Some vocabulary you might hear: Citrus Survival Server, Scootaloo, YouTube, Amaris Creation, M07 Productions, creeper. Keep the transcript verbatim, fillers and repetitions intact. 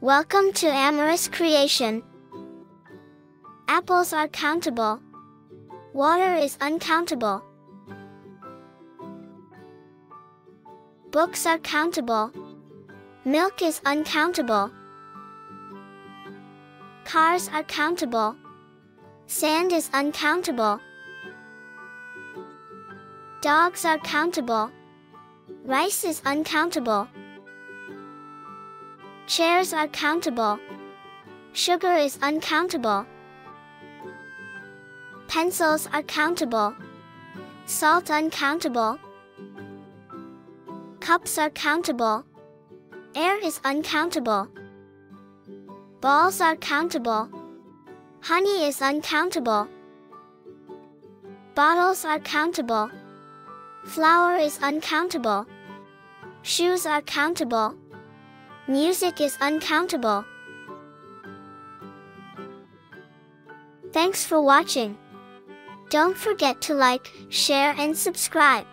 Welcome to Amaris Creation. Apples are countable. Water is uncountable. Books are countable. Milk is uncountable. Cars are countable. Sand is uncountable. Dogs are countable. Rice is uncountable. Chairs are countable. Sugar is uncountable. Pencils are countable. Salt uncountable. Cups are countable. Air is uncountable. Balls are countable. Honey is uncountable. Bottles are countable. Flour is uncountable. Shoes are countable. Music is uncountable. Thanks for watching. Don't forget to like, share and subscribe.